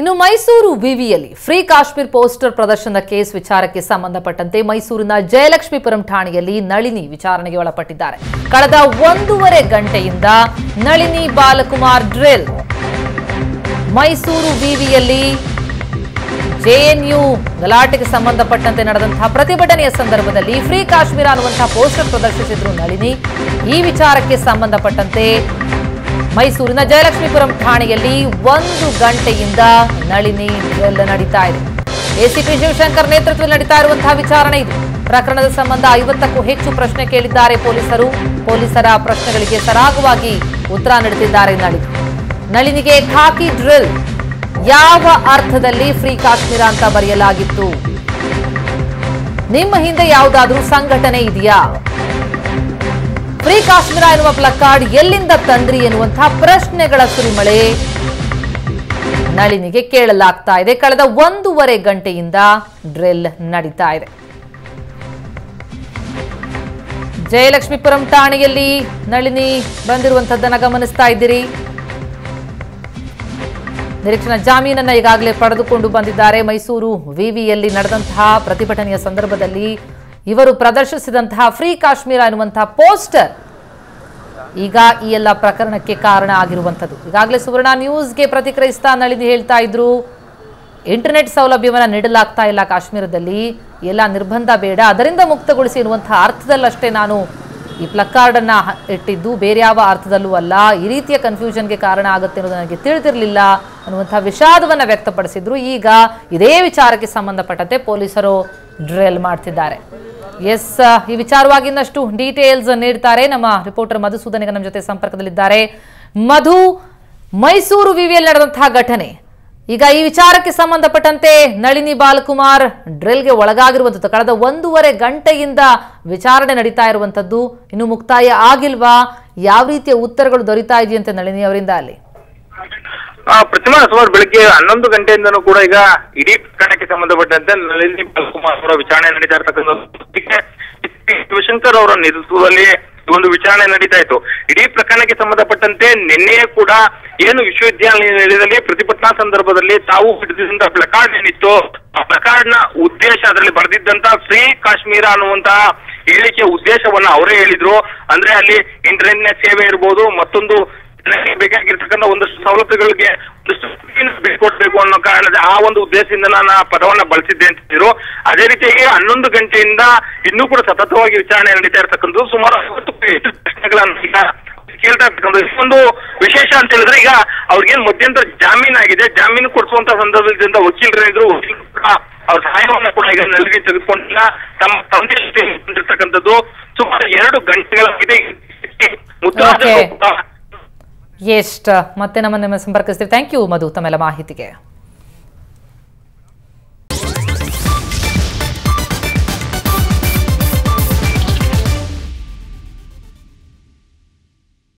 ಇನ್ನು ಮೈಸೂರು ವಿವಿಯಲ್ಲಿ free Kashmir poster ಪ್ರದರ್ಶನದ ಕೇಸ್ ವಿಚಾರಕ್ಕೆ ಸಂಬಂಧಪಟ್ಟಂತೆ ಮೈಸೂರಿನ ಜಯಲಕ್ಷ್ಮೀಪುರಂ ಠಾಣೆಯಲ್ಲಿ ನಳಿನಿ ವಿಚಾರಣೆಗೆ ಒಳಪಟ್ಟಿದ್ದಾರೆ. ಕಳೆದ 1.5 ಗಂಟೆಯಿಂದ ನಳಿನಿ ಬಾಲಕುಮಾರ್ ಡ್ರಿಲ್ ಮೈಸೂರು ವಿವಿಯಲ್ಲಿ ಜೆಎನ್ಯು ಗಲಾಟೆಗೆ ಸಂಬಂಧಪಟ್ಟಂತೆ ನಡೆದಂತಹ ಪ್ರತಿಭಟನೆಯ ಸಂದರ್ಭದಲ್ಲಿ ಫ್ರೀ ಕಾಶ್ಮೀರ ಅನ್ನುವಂತಹ ಪೋಸ್ಟರ್ ಪ್ರದರ್ಶಿಸಿದ್ರು ನಳಿನಿ. ಈ ವಿಚಾರಕ್ಕೆ ಸಂಬಂಧಪಟ್ಟಂತೆ ಮೈಸೂರಿನ ಜಯಲಕ್ಷ್ಮೀಪುರಂ ಠಾಣೆಯಲ್ಲಿ 1 ಗಂಟೆಯಿಂದ ನಳಿನಿ ಡ್ರಿಲ್ ನಡೀತಾ ಇದೆ. ಎಸಿಪಿ ಶಿವಶಂಕರ್ ನೇತೃತ್ವದಲ್ಲಿ ನಡೀತಾ ಇರುವಂತಹ ವಿಚಾರಣೆ ಇದು. ಪ್ರಕರಣದ ಸಂಬಂಧ 50ಕ್ಕೂ ಹೆಚ್ಚು ಪ್ರಶ್ನೆ ಕೇಳಿದ್ದಾರೆ ಪೊಲೀಸರು. ಪೊಲೀಸರ ಪ್ರಶ್ನೆಗಳಿಗೆ ಸರಾಗವಾಗಿ ಉತ್ತರ ನೀಡುತ್ತಿದ್ದಾರೆ ನಳಿನಿ. ನಳಿನಿಗೆ ಖಾಕಿ ಡ್ರಿಲ್ ಯಾವ ಅರ್ಥದಲ್ಲಿ ಫ್ರೀ ಕಾಶ್ಮೀರ ಅಂತ ಬರೆಯಲಾಗಿತ್ತು? ನಿಮ್ಮ ಹಿಂದೆ ಯಾವುದಾದ್ರೂ ಸಂಘಟನೆ ಇದೆಯಾ? ಫ್ರೀ ಕಾಶ್ಮೀರ ಎನ್ನುವ ಪ್ಲಕಾರ್ಡ್ ಎಲ್ಲಿಂದ ತಂದ್ರಿ ಎನ್ನುವಂತಹ ಪ್ರಶ್ನೆಗಳ ಸುರಿಮಳೆ ನಳಿನಿಗೆ ಕೇಳಲಾಗ್ತಾ ಇದೆ. ಕಳೆದ 1.5 ಗಂಟೆಯಿಂದ ಡ್ರಿಲ್ ನಡೀತಾ ಇದೆ. ಜಯಲಕ್ಷ್ಮೀಪುರಂ ಠಾಣೆಯಲ್ಲಿ ನಳಿನಿ ಬಂದಿರುವಂತಹದ್ದನ್ನ ಗಮನಿಸ್ತಾ ಇದ್ದೀರಿ. ನಿರೀಕ್ಷಣಾ ಜಾಮೀನನ್ನ ಈಗಾಗಲೇ ಪಡೆದುಕೊಂಡು ಬಂದಿದ್ದಾರೆ. ಮೈಸೂರು ವಿವಿಯಲ್ಲಿ ನಡೆದಂತಹ ಪ್ರತಿಭಟನೆಯ ಸಂದರ್ಭದಲ್ಲಿ ಇವರು ಪ್ರದರ್ಶಿಸಿದಂತಹ ಫ್ರೀ ಕಾಶ್ಮೀರ ಅನ್ನುವಂತಹ ಪೋಸ್ಟರ್ ಈಗ ಈ ಎಲ್ಲ ಪ್ರಕರಣಕ್ಕೆ ಕಾರಣ ಆಗಿರುವಂಥದ್ದು. ಈಗಾಗಲೇ ಸುವರ್ಣ ನ್ಯೂಸ್ಗೆ ಪ್ರತಿಕ್ರಿಯಿಸ್ತಾ ನಳಿನಿ ಹೇಳ್ತಾ ಇದ್ರು, ಇಂಟರ್ನೆಟ್ ಸೌಲಭ್ಯವನ್ನು ನೀಡಲಾಗ್ತಾ ಇಲ್ಲ ಕಾಶ್ಮೀರದಲ್ಲಿ, ಎಲ್ಲ ನಿರ್ಬಂಧ ಬೇಡ, ಅದರಿಂದ ಮುಕ್ತಗೊಳಿಸಿ ಎನ್ನುವಂತಹ ಅರ್ಥದಲ್ಲಷ್ಟೇ ನಾನು ಈ ಪ್ಲಕಾರ್ಡನ್ನು ಇಟ್ಟಿದ್ದು, ಬೇರೆ ಯಾವ ಅರ್ಥದಲ್ಲೂ ಅಲ್ಲ. ಈ ರೀತಿಯ ಕನ್ಫ್ಯೂಷನ್ಗೆ ಕಾರಣ ಆಗುತ್ತೆ ಅನ್ನೋದು ನನಗೆ ತಿಳಿದಿರಲಿಲ್ಲ ಅನ್ನುವಂಥ ವಿಷಾದವನ್ನು ವ್ಯಕ್ತಪಡಿಸಿದ್ರು. ಈಗ ಇದೇ ವಿಚಾರಕ್ಕೆ ಸಂಬಂಧಪಟ್ಟಂತೆ ಪೊಲೀಸರು ಡ್ರಿಲ್ ಮಾಡ್ತಿದ್ದಾರೆ. ಎಸ್, ಈ ವಿಚಾರವಾಗಿ ಇನ್ನಷ್ಟು ಡೀಟೇಲ್ಸ್ ನೀಡ್ತಾರೆ ನಮ್ಮ ರಿಪೋರ್ಟರ್ ಮಧು ಸೂದನಿ ನಮ್ಮ ಜೊತೆ ಸಂಪರ್ಕದಲ್ಲಿದ್ದಾರೆ. ಮಧು, ಮೈಸೂರು ವಿವಿಯಲ್ಲಿ ನಡೆದಂತಹ ಘಟನೆ, ಈಗ ಈ ವಿಚಾರಕ್ಕೆ ಸಂಬಂಧಪಟ್ಟಂತೆ ನಳಿನಿ ಬಾಲಕುಮಾರ್ ಡ್ರಿಲ್ಗೆ ಒಳಗಾಗಿರುವಂಥದ್ದು. ಕಳೆದ 1.5 ಗಂಟೆಯಿಂದ ವಿಚಾರಣೆ ನಡೀತಾ ಇರುವಂಥದ್ದು, ಇನ್ನು ಮುಕ್ತಾಯ ಆಗಿಲ್ವಾ? ಯಾವ ರೀತಿಯ ಉತ್ತರಗಳು ದೊರೀತಾ ಇದೆಯಂತೆ ನಳಿನಿ ಅವರಿಂದ? ಅಲ್ಲಿ ಪ್ರತಿಮಾ, ಸುಮಾರು ಬೆಳಿಗ್ಗೆ 11 ಗಂಟೆಯಿಂದನೂ ಕೂಡ ಈಗ ಇಡೀ ಪ್ರಕರಣಕ್ಕೆ ಸಂಬಂಧಪಟ್ಟಂತೆ ನಳಿನಿ ಬಾಲಕುಮಾರ್ ಅವರ ವಿಚಾರಣೆ ನಡೀತಾ ಇರತಕ್ಕಂಥದ್ದು. ಶಿವಶಂಕರ್ ಅವರ ನೇತೃತ್ವದಲ್ಲಿ ಒಂದು ವಿಚಾರಣೆ ನಡೀತಾ ಇತ್ತು. ಇಡೀ ಪ್ರಕರಣಕ್ಕೆ ಸಂಬಂಧಪಟ್ಟಂತೆ ನಿನ್ನೆಯೇ ಕೂಡ ಏನು ವಿಶ್ವವಿದ್ಯಾಲಯದಲ್ಲಿ ಪ್ರತಿಭಟನಾ ಸಂದರ್ಭದಲ್ಲಿ ತಾವು ಹಿಡಿದಿದ್ದಂತಹ ಪ್ಲಕಾರ್ಡ್ ಏನಿತ್ತು, ಆ ಪ್ಲಕಾರ್ಡ್ ನ ಉದ್ದೇಶ, ಅದರಲ್ಲಿ ಬರೆದಿದ್ದಂತಹ ಫ್ರೀ ಕಾಶ್ಮೀರ ಅನ್ನುವಂತಹ ಹೇಳಿಕೆಯ ಉದ್ದೇಶವನ್ನ ಅವರೇ ಹೇಳಿದ್ರು. ಅಂದ್ರೆ ಅಲ್ಲಿ ಇಂಟರ್ನೆಟ್ ಸೇವೆ ಇರ್ಬೋದು, ಮತ್ತೊಂದು ಬೇಕಾಗಿರ್ತಕ್ಕಂಥ ಒಂದಷ್ಟು ಸವಲತ್ತುಗಳಿಗೆ ಒಂದಷ್ಟು ಬಿಟ್ಕೊಡ್ಬೇಕು ಅನ್ನೋ ಕಾರಣದ ಆ ಒಂದು ಉದ್ದೇಶದಿಂದ ನಾನು ಆ ಪದವನ್ನ ಬಳಸಿದ್ದೆ ಅಂತ ಹೇಳಿದ್ರು. ಅದೇ ರೀತಿಯಾಗಿ 11 ಗಂಟೆಯಿಂದ ಇನ್ನೂ ಕೂಡ ಸತತವಾಗಿ ವಿಚಾರಣೆ ನಡೀತಾ ಇರ್ತಕ್ಕಂಥದ್ದು. ಸುಮಾರು 50ಕ್ಕೂ ಹೆಚ್ಚು ಪ್ರಶ್ನೆಗಳನ್ನ ಕೇಳ್ತಾ ಇರ್ತಕ್ಕಂಥ ಒಂದು ವಿಶೇಷ ಅಂತ ಹೇಳಿದ್ರೆ, ಈಗ ಅವ್ರಿಗೇನ್ ಮಧ್ಯಂತರ ಜಾಮೀನು ಆಗಿದೆ. ಜಾಮೀನು ಕೊಡಿಸುವಂತ ಸಂದರ್ಭದಿಂದ ವಕೀಲರೇನಿದ್ರು ವಕೀಲರು ಕೂಡ ಅವ್ರ ಸಹಾಯವನ್ನ ಕೂಡ ಈಗ ನಲ್ಲಿಗೆ ತೆಗೆದುಕೊಂಡಿಲ್ಲ. ತಮ್ಮ ತಂದೆ ಜೊತೆ ಸುಮಾರು 2 ಗಂಟೆಗಳಾಗಿದೆ. ಮುತ್ತರಾಜ, ಮತ್ತೆ ನಮ್ಮನ್ನ ಸಂಪರ್ಕಿಸ್ತೀವಿ. ಥ್ಯಾಂಕ್ ಯು ಮಧು ತಮ್ಮೆಲ್ಲ ಮಾಹಿತಿಗೆ.